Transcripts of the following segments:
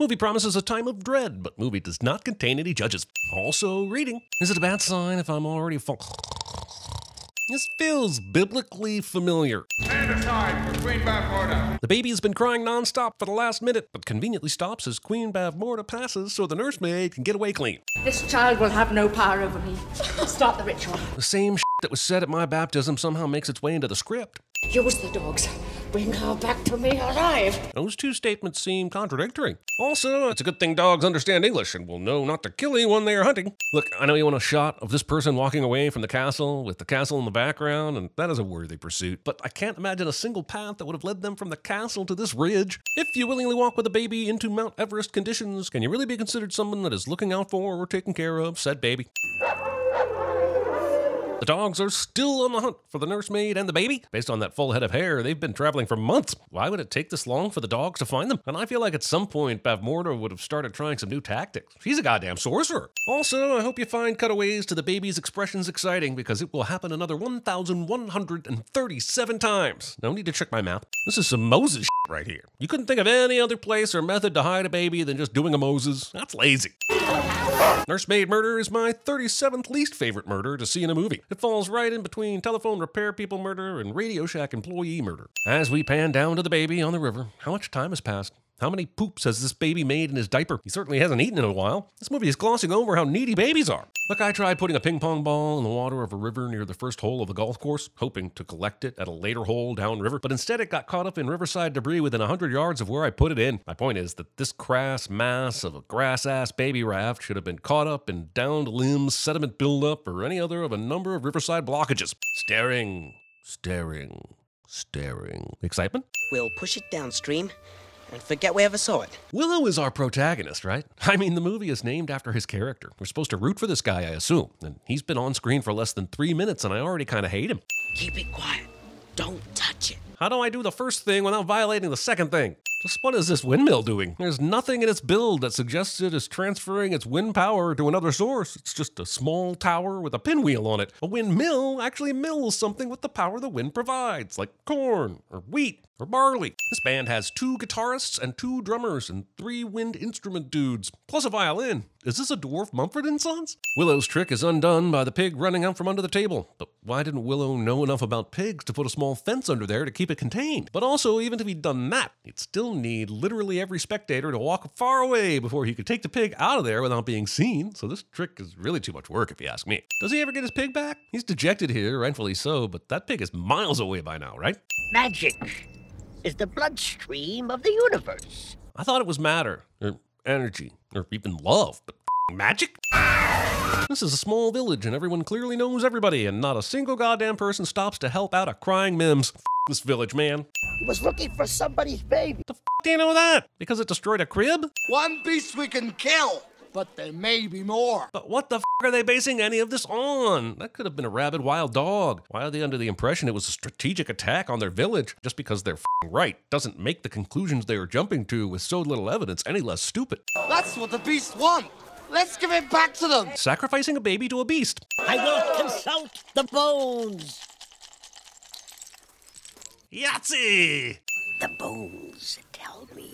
Movie promises a time of dread, but movie does not contain any judges. Also, reading. Is it a bad sign if I'm already full? This feels biblically familiar. Stand aside for Queen Bavmorda. The baby has been crying nonstop for the last minute, but conveniently stops as Queen Bavmorda passes so the nursemaid can get away clean. This child will have no power over me. Start the ritual. The same shit that was said at my baptism somehow makes its way into the script. Use the dogs. Bring her back to me alive. Those two statements seem contradictory. Also, it's a good thing dogs understand English and will know not to kill anyone they are hunting. Look, I know you want a shot of this person walking away from the castle with the castle in the background, and that is a worthy pursuit, but I can't imagine a single path that would have led them from the castle to this ridge. If you willingly walk with a baby into Mount Everest conditions, can you really be considered someone that is looking out for or taking care of said baby? The dogs are still on the hunt for the nursemaid and the baby. Based on that full head of hair, they've been traveling for months. Why would it take this long for the dogs to find them? And I feel like at some point, Bavmorda would have started trying some new tactics. She's a goddamn sorcerer. Also, I hope you find cutaways to the baby's expressions exciting, because it will happen another 1,137 times. No need to check my map. This is some Moses shit right here. You couldn't think of any other place or method to hide a baby than just doing a Moses. That's lazy. Nursemaid murder is my 37th least favorite murder to see in a movie. It falls right in between telephone repair people murder and Radio Shack employee murder. As we pan down to the baby on the river, how much time has passed? How many poops has this baby made in his diaper? He certainly hasn't eaten in a while. This movie is glossing over how needy babies are. Look, I tried putting a ping pong ball in the water of a river near the first hole of a golf course, hoping to collect it at a later hole downriver, but instead it got caught up in riverside debris within 100 yards of where I put it in. My point is that this crass mass of a grass-ass baby raft should have been caught up in downed limbs, sediment buildup, or any other of a number of riverside blockages. Staring. Excitement? We'll push it downstream and forget we ever saw it. Willow is our protagonist, right? I mean, the movie is named after his character. We're supposed to root for this guy, I assume. And he's been on screen for less than 3 minutes, and I already kind of hate him. Keep it quiet. Don't touch it. How do I do the first thing without violating the second thing? Just what is this windmill doing? There's nothing in its build that suggests it is transferring its wind power to another source. It's just a small tower with a pinwheel on it. A windmill actually mills something with the power the wind provides, like corn or wheat or barley. This band has 2 guitarists and 2 drummers and 3 wind instrument dudes, plus a violin. Is this a dwarf Mumford and Sons? Willow's trick is undone by the pig running out from under the table. But why didn't Willow know enough about pigs to put a small fence under there to keep it contained? But also, even if he'd done that, he'd still need literally every spectator to walk far away before he could take the pig out of there without being seen. So this trick is really too much work if you ask me. Does he ever get his pig back? He's dejected here, rightfully so, but that pig is miles away by now, right? Magic is the bloodstream of the universe. I thought it was matter, or energy, or even love, but magic? This is a small village and everyone clearly knows everybody and not a single goddamn person stops to help out a crying Mims. This village, man. He was looking for somebody's baby. The f do you know that? Because it destroyed a crib? One beast we can kill, but there may be more. But what the f are they basing any of this on? That could have been a rabid wild dog. Why are they under the impression it was a strategic attack on their village? Just because they're f***ing right doesn't make the conclusions they are jumping to with so little evidence any less stupid. That's what the beast wants. Let's give it back to them. Sacrificing a baby to a beast. I will consult the bones. Yahtzee! The bones tell me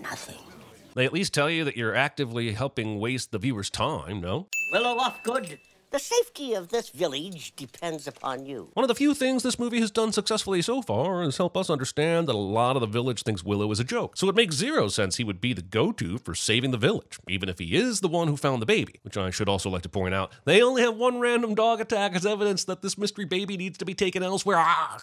nothing. They at least tell you that you're actively helping waste the viewer's time, no? Willow Offgood, the safety of this village depends upon you. One of the few things this movie has done successfully so far is help us understand that a lot of the village thinks Willow is a joke. So it makes zero sense he would be the go-to for saving the village, even if he is the one who found the baby, which I should also like to point out. They only have 1 random dog attack as evidence that this mystery baby needs to be taken elsewhere. Ah!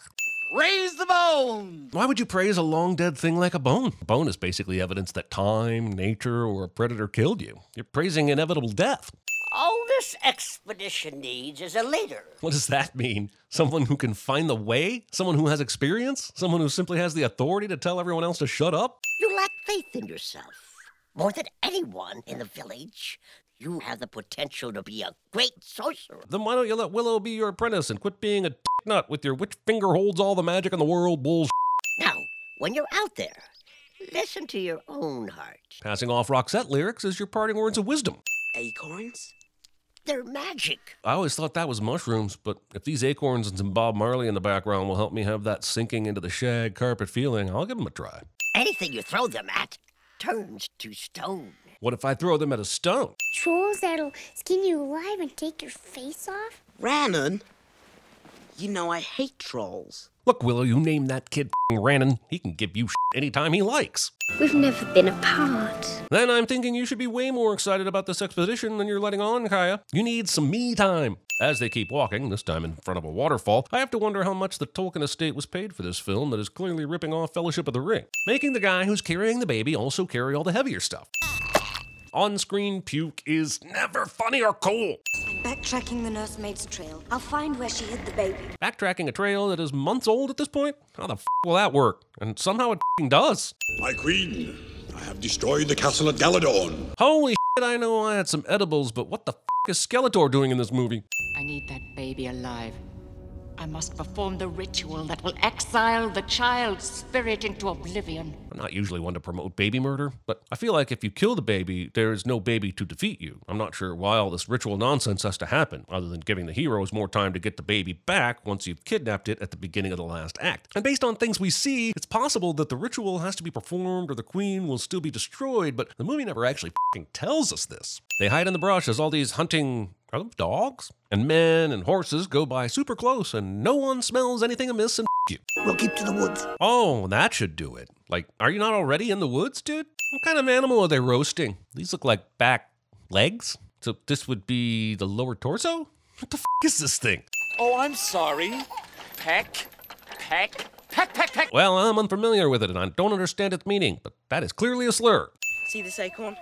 Raise the bone! Why would you praise a long-dead thing like a bone? A bone is basically evidence that time, nature, or a predator killed you. You're praising inevitable death. All this expedition needs is a leader. What does that mean? Someone who can find the way? Someone who has experience? Someone who simply has the authority to tell everyone else to shut up? You lack faith in yourself. More than anyone in the village, you have the potential to be a great sorcerer. Then why don't you let Willow be your apprentice and quit being a nut with your which finger holds all the magic in the world bullshit. Now, when you're out there, listen to your own heart. Passing off Roxette lyrics as your parting words of wisdom. Acorns? They're magic. I always thought that was mushrooms, but if these acorns and some Bob Marley in the background will help me have that sinking into the shag carpet feeling, I'll give them a try. Anything you throw them at turns to stone. What if I throw them at a stone? Trolls that'll skin you alive and take your face off? Rannon? You know I hate trolls. Look, Willow, you name that kid Rannon. He can give you anytime he likes. We've never been apart. Then I'm thinking you should be way more excited about this expedition than you're letting on, Kaya. You need some me time. As they keep walking, this time in front of a waterfall, I have to wonder how much the Tolkien estate was paid for this film that is clearly ripping off Fellowship of the Ring, making the guy who's carrying the baby also carry all the heavier stuff. On-screen puke is never funny or cool. I'm backtracking the nursemaid's trail. I'll find where she hid the baby. Backtracking a trail that is months old at this point? How the f will that work? And somehow it f***ing does. My queen, I have destroyed the castle at Galadorn. Holy shit, I know I had some edibles, but what the f is Skeletor doing in this movie? I need that baby alive. I must perform the ritual that will exile the child's spirit into oblivion. I'm not usually one to promote baby murder, but I feel like if you kill the baby, there is no baby to defeat you. I'm not sure why all this ritual nonsense has to happen, other than giving the heroes more time to get the baby back once you've kidnapped it at the beginning of the last act. And based on things we see, it's possible that the ritual has to be performed or the queen will still be destroyed, but the movie never actually f***ing tells us this. They hide in the brush as all these hunting... are those dogs? And men and horses go by super close and no one smells anything amiss and f*** you. We'll keep to the woods. Oh, that should do it. Like, are you not already in the woods, dude? What kind of animal are they roasting? These look like back legs. So this would be the lower torso? What the f*** is this thing? Oh, I'm sorry. Peck, peck, peck, peck, peck. Well, I'm unfamiliar with it and I don't understand its meaning, but that is clearly a slur. See this acorn?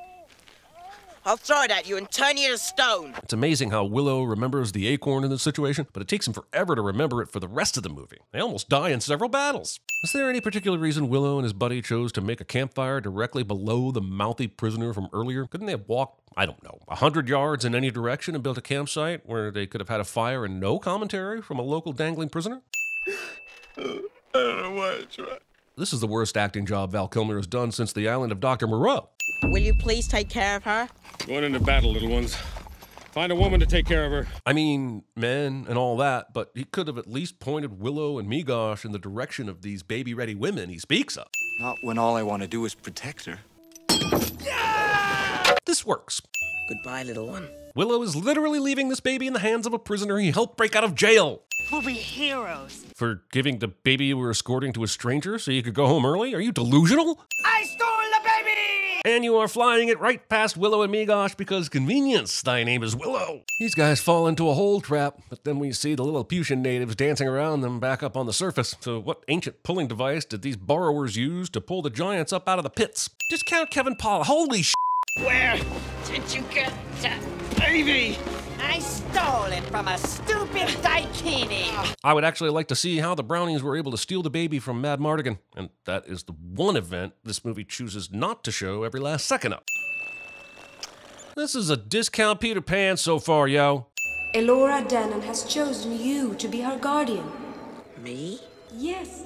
I'll throw it at you and turn you to stone. It's amazing how Willow remembers the acorn in this situation, but it takes him forever to remember it for the rest of the movie. They almost die in several battles. Is there any particular reason Willow and his buddy chose to make a campfire directly below the mouthy prisoner from earlier? Couldn't they have walked, I don't know, 100 yards in any direction and built a campsite where they could have had a fire and no commentary from a local dangling prisoner? I don't know why I tried. This is the worst acting job Val Kilmer has done since The Island of Dr. Moreau. Will you please take care of her? Going into battle, little ones. Find a woman to take care of her. I mean, men and all that, but he could have at least pointed Willow and Meegosh in the direction of these baby-ready women he speaks of. Not when all I want to do is protect her. Yeah! This works. Goodbye, little one. Willow is literally leaving this baby in the hands of a prisoner he helped break out of jail. We'll be heroes. For giving the baby you were escorting to a stranger so you could go home early? Are you delusional? I stole the baby! And you are flying it right past Willow and Meegosh because convenience, thy name is Willow. These guys fall into a hole trap, but then we see the Lilliputian natives dancing around them back up on the surface. So what ancient pulling device did these borrowers use to pull the giants up out of the pits? Just count Kevin Paul, holy sh**. Where did you get that baby? I stole it from a stupid daikini. I would actually like to see how the brownies were able to steal the baby from Madmartigan. And that is the one event this movie chooses not to show every last second of. This is a discount Peter Pan so far, yo. Elora Danan has chosen you to be her guardian. Me? Yes.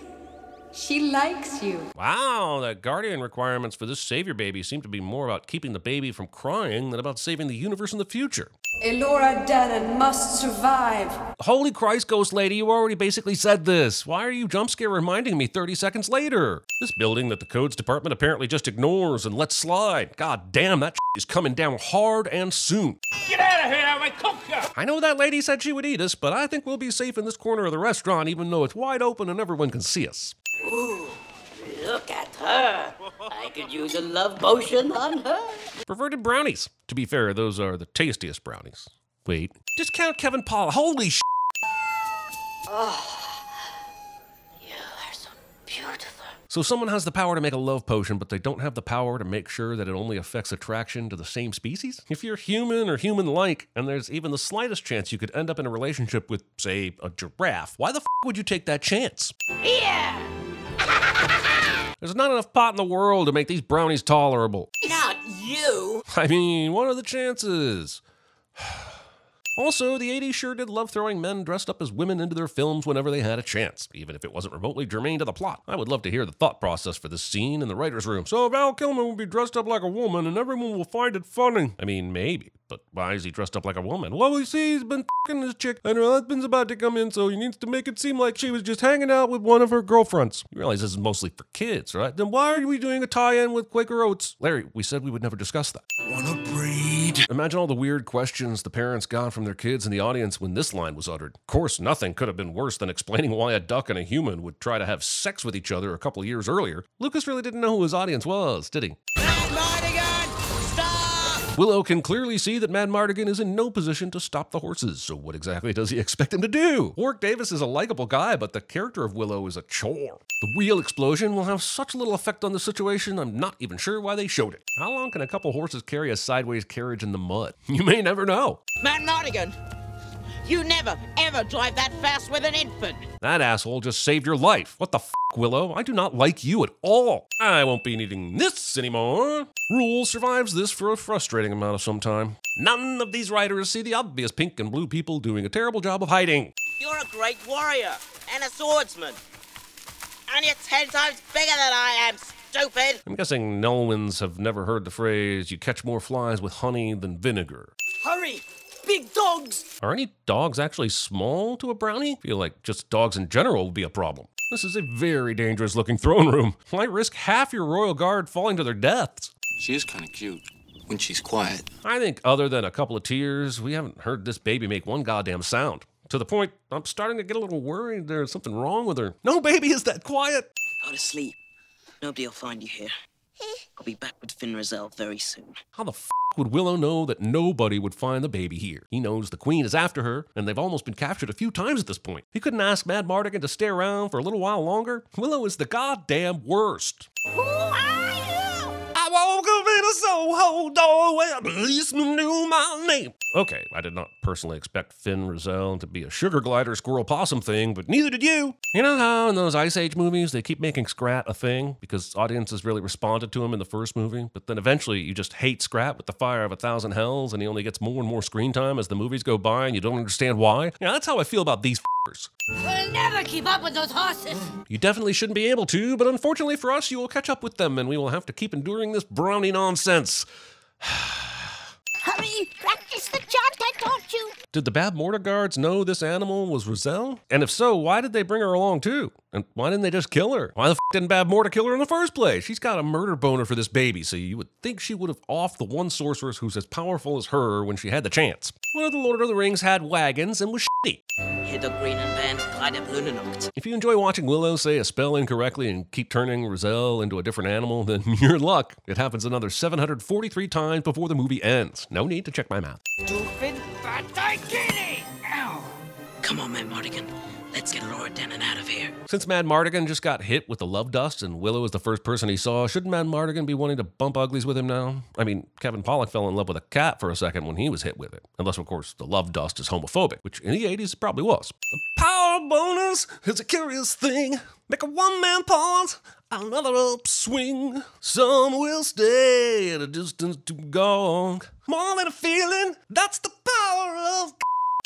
She likes you. Wow, the guardian requirements for this savior baby seem to be more about keeping the baby from crying than about saving the universe in the future. Elora Danan must survive. Holy Christ, Ghost Lady, you already basically said this. Why are you jump scare reminding me 30 seconds later? This building that the codes department apparently just ignores and lets slide. God damn, that is coming down hard and soon. Get out of here, my coca! I know that lady said she would eat us, but I think we'll be safe in this corner of the restaurant even though it's wide open and everyone can see us. Ooh, look at her. I could use a love potion on her. Perverted brownies. To be fair, those are the tastiest brownies. Wait. Just count Kevin Paul. Holy sh**. Oh, you are so beautiful. So someone has the power to make a love potion, but they don't have the power to make sure that it only affects attraction to the same species? If you're human or human-like, and there's even the slightest chance you could end up in a relationship with, say, a giraffe, why the f*** would you take that chance? Yeah! There's not enough pot in the world to make these brownies tolerable. Not you! I mean, what are the chances? Also, the 80s sure did love throwing men dressed up as women into their films whenever they had a chance, even if it wasn't remotely germane to the plot. I would love to hear the thought process for this scene in the writer's room. So Val Kilmer will be dressed up like a woman and everyone will find it funny. I mean, maybe. But why is he dressed up like a woman? Well, we see he's been f***ing this chick and her husband's about to come in, so he needs to make it seem like she was just hanging out with one of her girlfriends. You realize this is mostly for kids, right? Then why are we doing a tie-in with Quaker Oats? Larry, we said we would never discuss that. Wanna breed? Imagine all the weird questions the parents got from their kids in the audience when this line was uttered. Of course, nothing could have been worse than explaining why a duck and a human would try to have sex with each other a couple years earlier. Lucas really didn't know who his audience was, did he? Willow can clearly see that Madmartigan is in no position to stop the horses, so what exactly does he expect him to do? Warwick Davis is a likable guy, but the character of Willow is a chore. The wheel explosion will have such little effect on the situation, I'm not even sure why they showed it. How long can a couple horses carry a sideways carriage in the mud? You may never know. Madmartigan, you never, ever drive that fast with an infant. That asshole just saved your life. What the f***, Willow? I do not like you at all. I won't be needing this anymore. Rule survives this for a frustrating amount of some time. None of these writers see the obvious pink and blue people doing a terrible job of hiding. You're a great warrior and a swordsman. And you're 10 times bigger than I am, stupid. I'm guessing no one's have never heard the phrase, you catch more flies with honey than vinegar. Hurry! Big dogs! Are any dogs actually small to a brownie? I feel like just dogs in general would be a problem. This is a very dangerous looking throne room. Why risk half your royal guard falling to their deaths? She is kind of cute when she's quiet. I think other than a couple of tears, we haven't heard this baby make one goddamn sound. To the point, I'm starting to get a little worried there's something wrong with her. No baby is that quiet. Go to sleep. Nobody will find you here. I'll be back with Fin Raziel very soon. How the f would Willow know that nobody would find the baby here? He knows the queen is after her, and they've almost been captured a few times at this point. He couldn't ask Madmartigan to stay around for a little while longer. Willow is the goddamn worst. Who are you? I woke up in a Soho doorway, a policeman knew my name. Okay, I did not personally expect Fin Raziel to be a sugar glider squirrel possum thing, but neither did you. You know how in those Ice Age movies they keep making Scrat a thing because audiences really responded to him in the first movie, but then eventually you just hate Scrat with the fire of 1,000 hells and he only gets more and more screen time as the movies go by and you don't understand why? Yeah, that's how I feel about these f***ers. We'll never keep up with those horses. You definitely shouldn't be able to, but unfortunately for us, you will catch up with them and we will have to keep enduring this brownie nonsense. Hurry, practice the chant I taught you. Did the Bavmorda guards know this animal was Roselle? And if so, why did they bring her along too? And why didn't they just kill her? Why the f didn't Bavmorda kill her in the first place? She's got a murder boner for this baby, so you would think she would have offed the one sorceress who's as powerful as her when she had the chance. One of the Lord of the Rings had wagons and was shitty. If you enjoy watching Willow say a spell incorrectly and keep turning Roselle into a different animal, then you're in luck. It happens another 743 times before the movie ends. No need to check my math. Stupid fat kitty! Ow! Come on, Madmartigan. Let's get Elora Danan out of here. Since Madmartigan just got hit with the love dust and Willow is the first person he saw, shouldn't Madmartigan be wanting to bump uglies with him now? I mean, Kevin Pollak fell in love with a cat for a second when he was hit with it. Unless, of course, the love dust is homophobic, which in the 80s it probably was. The power bonus is a curious thing. Make a one-man pause, another upswing. Some will stay at a distance too long. More than a feeling, that's the power of...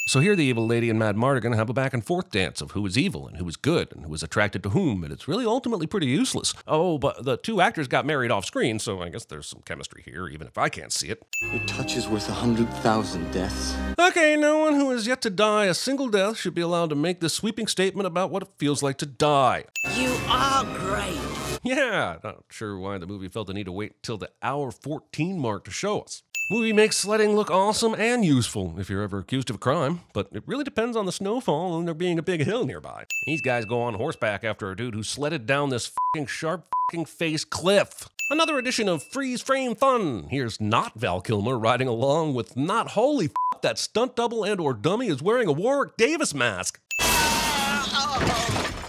So here the evil lady and Madmartigan have a back and forth dance of who is evil and who is good and who is attracted to whom, and it's really ultimately pretty useless. Oh, but the two actors got married off screen, so I guess there's some chemistry here, even if I can't see it. Your touch is worth 100,000 deaths. Okay, no one who has yet to die a single death should be allowed to make this sweeping statement about what it feels like to die. You are great. Yeah, not sure why the movie felt the need to wait till the hour 14 mark to show us. Movie makes sledding look awesome and useful if you're ever accused of a crime, but it really depends on the snowfall and there being a big hill nearby. These guys go on horseback after a dude who sledded down this f***ing sharp f***ing face cliff. Another edition of Freeze Frame Fun. Here's not Val Kilmer riding along with not holy f*** that stunt double and or dummy is wearing a Warwick Davis mask.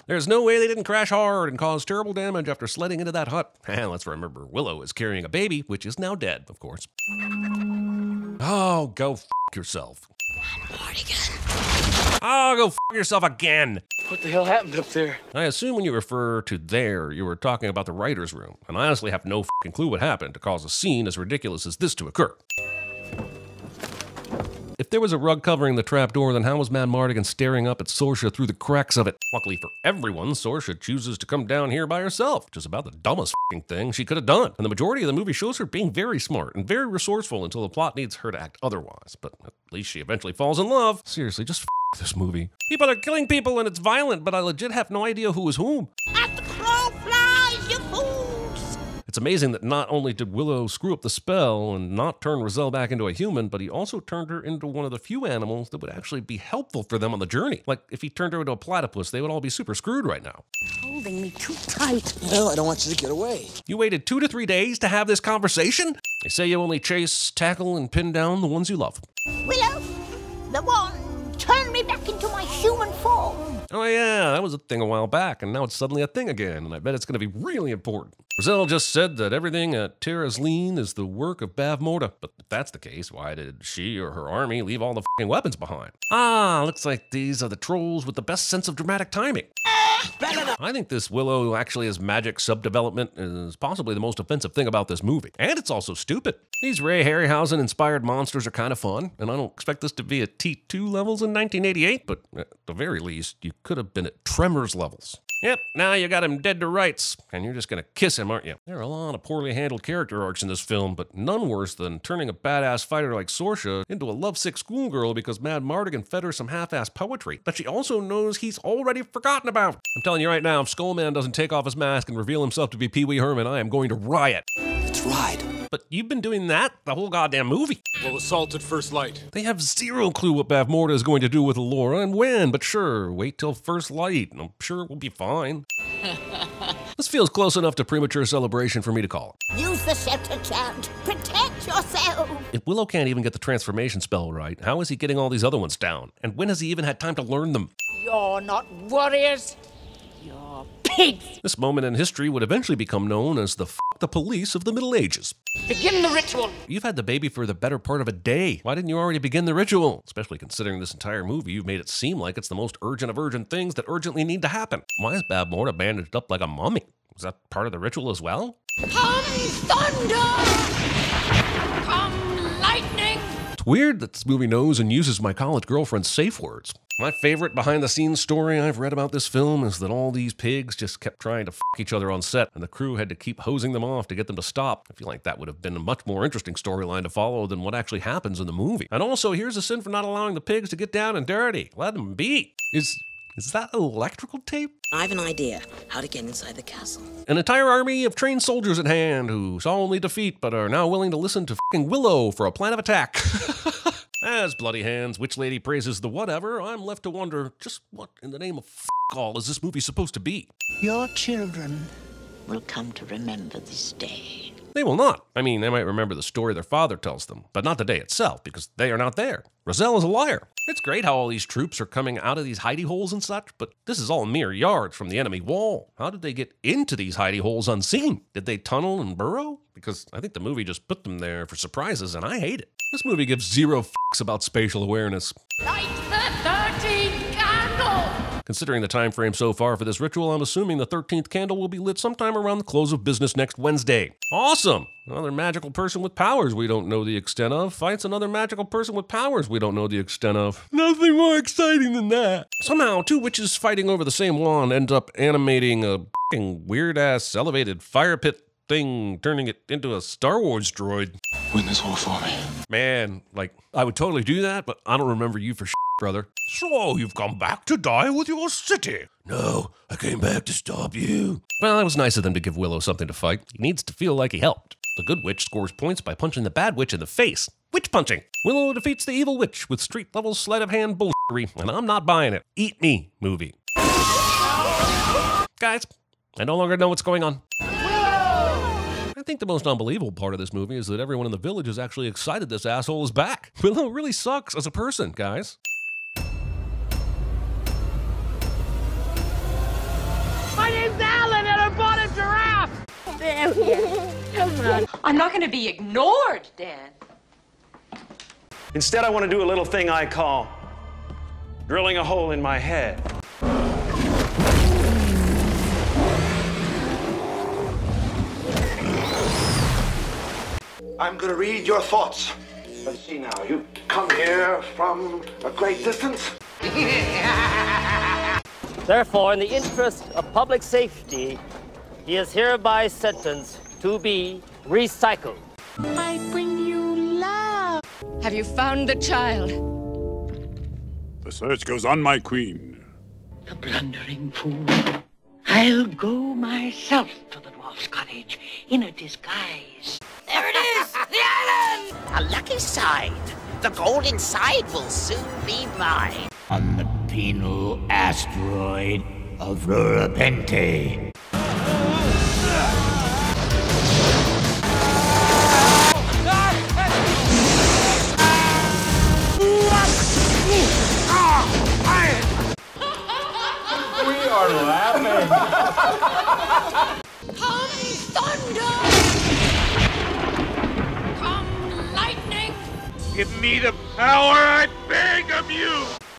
There's no way they didn't crash hard and cause terrible damage after sledding into that hut. Let's remember, Willow is carrying a baby, which is now dead, of course. Oh, go f*** yourself. Madmartigan. Oh, go f*** yourself again. What the hell happened up there? I assume when you refer to there, you were talking about the writer's room, and I honestly have no f***ing clue what happened to cause a scene as ridiculous as this to occur. If If there was a rug covering the trapdoor, then how was Madmartigan staring up at Sorsha through the cracks of it? Luckily for everyone, Sorsha chooses to come down here by herself, which is about the dumbest f***ing thing she could have done. And the majority of the movie shows her being very smart and very resourceful until the plot needs her to act otherwise. But at least she eventually falls in love. Seriously, just f*** this movie. People are killing people and it's violent, but I legit have no idea who is whom. At the crow flies, you fools! It's amazing that not only did Willow screw up the spell and not turn Roselle back into a human, but he also turned her into one of the few animals that would actually be helpful for them on the journey. Like, if he turned her into a platypus, they would all be super screwed right now. Holding me too tight. No, I don't want you to get away. You waited 2 to 3 days to have this conversation? They say you only chase, tackle, and pin down the ones you love. Willow, the one, turn me back into my human form. Oh yeah, that was a thing a while back, and now it's suddenly a thing again, and I bet it's gonna be really important. Roselle just said that everything at Terra's Lean is the work of Bavmorda, but if that's the case, why did she or her army leave all the f***ing weapons behind? Ah, looks like these are the trolls with the best sense of dramatic timing. I think this Willow actually is magic subdevelopment is possibly the most offensive thing about this movie. And it's also stupid. These Ray Harryhausen-inspired monsters are kind of fun, and I don't expect this to be at T2 levels in 1988, but at the very least, you could have been at Tremors levels. Yep, now you got him dead to rights, and you're just gonna kiss him, aren't you? There are a lot of poorly handled character arcs in this film, but none worse than turning a badass fighter like Sorsha into a lovesick schoolgirl because Madmartigan fed her some half-assed poetry that she also knows he's already forgotten about. I'm telling you right now, if Skullman doesn't take off his mask and reveal himself to be Pee-wee Herman, I am going to riot. Let's ride. But you've been doing that the whole goddamn movie. Well, assault at first light. They have zero clue what Bavmorda is going to do with Elora and when, but sure, wait till first light, and I'm sure we'll be fine. This feels close enough to premature celebration for me to call it. Use the scepter, child. Protect yourself. If Willow can't even get the transformation spell right, how is he getting all these other ones down? And when has he even had time to learn them? You're not warriors. You're pigs. This moment in history would eventually become known as the the police of the Middle Ages. Begin the ritual. You've had the baby for the better part of a day. Why didn't you already begin the ritual? Especially considering this entire movie, you've made it seem like it's the most urgent of urgent things that urgently need to happen. Why is Bavmorda bandaged up like a mummy? Was that part of the ritual as well? Come thunder! Come lightning! It's weird that this movie knows and uses my college girlfriend's safe words. My favorite behind-the-scenes story I've read about this film is that all these pigs just kept trying to f*** each other on set, and the crew had to keep hosing them off to get them to stop. I feel like that would have been a much more interesting storyline to follow than what actually happens in the movie. And also, here's a sin for not allowing the pigs to get down and dirty. Let them be. Is that electrical tape? I have an idea how to get inside the castle. An entire army of trained soldiers at hand who saw only defeat but are now willing to listen to f***ing Willow for a plan of attack. As Bloody Hands, Witch Lady praises the whatever, I'm left to wonder, just what in the name of f*** all is this movie supposed to be? Your children will come to remember this day. They will not. I mean, they might remember the story their father tells them, but not the day itself, because they are not there. Roselle is a liar. It's great how all these troops are coming out of these hidey holes and such, but this is all mere yards from the enemy wall. How did they get into these hidey holes unseen? Did they tunnel and burrow? Because I think the movie just put them there for surprises, and I hate it. This movie gives zero f***s about spatial awareness. Light the 13th candle! Considering the time frame so far for this ritual, I'm assuming the 13th candle will be lit sometime around the close of business next Wednesday. Awesome! Another magical person with powers we don't know the extent of fights another magical person with powers we don't know the extent of. Nothing more exciting than that. Somehow, two witches fighting over the same wand end up animating a f***ing weird-ass elevated fire pit thing, turning it into a Star Wars droid. Win this war for me. Man, like, I would totally do that, but I don't remember you for shit, brother. So, you've come back to die with your city. No, I came back to stop you. Well, it was nice of them to give Willow something to fight. He needs to feel like he helped. The good witch scores points by punching the bad witch in the face. Witch punching. Willow defeats the evil witch with street-level sleight-of-hand bullshittery, and I'm not buying it. Eat me, movie. Guys, I no longer know what's going on. I think the most unbelievable part of this movie is that everyone in the village is actually excited this asshole is back. Willow really sucks as a person, guys. My name's Alan and I bought a giraffe! Come on. I'm not gonna be ignored, Dan. Instead, I want to do a little thing I call drilling a hole in my head. I'm gonna read your thoughts. But see now, you come here from a great distance. Therefore, in the interest of public safety, he is hereby sentenced to be recycled. I bring you love. Have you found the child? The search goes on, my queen. The blundering fool. I'll go myself to the dwarf's cottage in a disguise. There it is! The island! A lucky side. The gold inside will soon be mine. On the penal asteroid of Ruripente. Come thunder! Come lightning! Give me the power I beg of you!